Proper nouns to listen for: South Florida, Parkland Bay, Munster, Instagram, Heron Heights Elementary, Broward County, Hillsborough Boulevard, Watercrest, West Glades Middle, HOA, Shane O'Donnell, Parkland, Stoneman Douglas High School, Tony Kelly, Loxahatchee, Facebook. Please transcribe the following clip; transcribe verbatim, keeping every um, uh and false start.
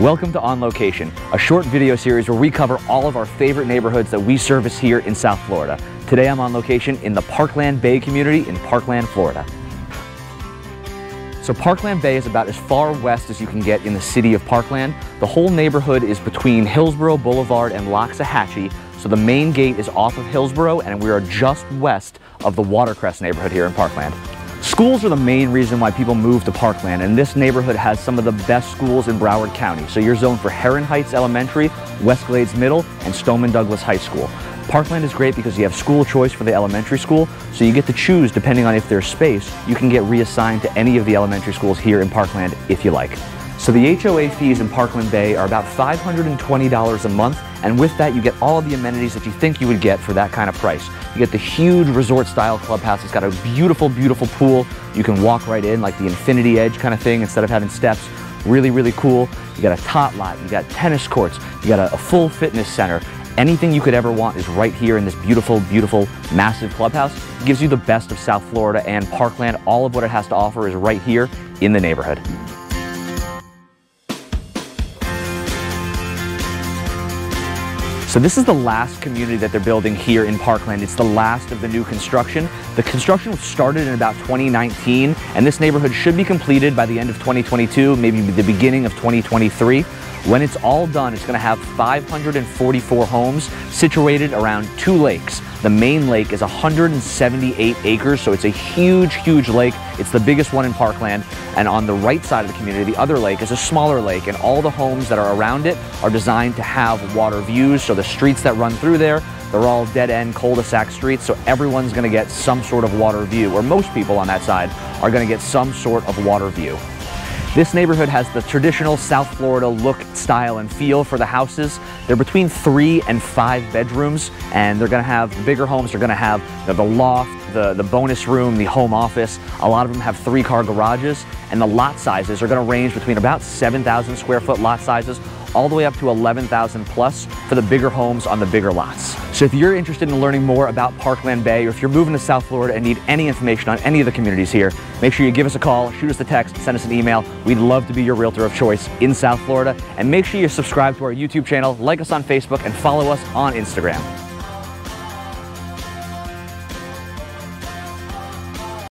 Welcome to On Location, a short video series where we cover all of our favorite neighborhoods that we service here in South Florida. Today I'm on location in the Parkland Bay community in Parkland, Florida. So Parkland Bay is about as far west as you can get in the city of Parkland. The whole neighborhood is between Hillsborough Boulevard and Loxahatchee, so the main gate is off of Hillsborough and we are just west of the Watercrest neighborhood here in Parkland. Schools are the main reason why people move to Parkland, and this neighborhood has some of the best schools in Broward County. So you're zoned for Heron Heights Elementary, West Glades Middle, and Stoneman Douglas High School. Parkland is great because you have school choice for the elementary school, so you get to choose depending on if there's space. You can get reassigned to any of the elementary schools here in Parkland if you like. So the H O A fees in Parkland Bay are about five hundred twenty dollars a month, and with that you get all of the amenities that you think you would get for that kind of price. You get the huge resort-style clubhouse. It's got a beautiful, beautiful pool. You can walk right in, like the infinity edge kind of thing, instead of having steps. Really, really cool. You got a tot lot. You got tennis courts. You got a, a full fitness center. Anything you could ever want is right here in this beautiful, beautiful, massive clubhouse. It gives you the best of South Florida and Parkland. All of what it has to offer is right here in the neighborhood. So this is the last community that they're building here in Parkland. It's the last of the new construction. The construction started in about twenty nineteen, and this neighborhood should be completed by the end of twenty twenty-two, maybe the beginning of twenty twenty-three. When it's all done, it's going to have five hundred forty-four homes situated around two lakes. The main lake is one hundred seventy-eight acres, so it's a huge, huge lake. It's the biggest one in Parkland. And on the right side of the community, the other lake is a smaller lake, and all the homes that are around it are designed to have water views. So the streets that run through there, they're all dead-end cul-de-sac streets, so everyone's going to get some sort of water view, or most people on that side are going to get some sort of water view. This neighborhood has the traditional South Florida look, style, and feel for the houses. They're between three and five bedrooms, and they're going to have bigger homes. They're going to have the, the loft, the, the bonus room, the home office. A lot of them have three-car garages, and the lot sizes are going to range between about seven thousand square foot lot sizes all the way up to eleven thousand plus for the bigger homes on the bigger lots. So if you're interested in learning more about Parkland Bay, or if you're moving to South Florida and need any information on any of the communities here, make sure you give us a call, shoot us a text, send us an email. We'd love to be your realtor of choice in South Florida. And make sure you subscribe to our YouTube channel, like us on Facebook, and follow us on Instagram.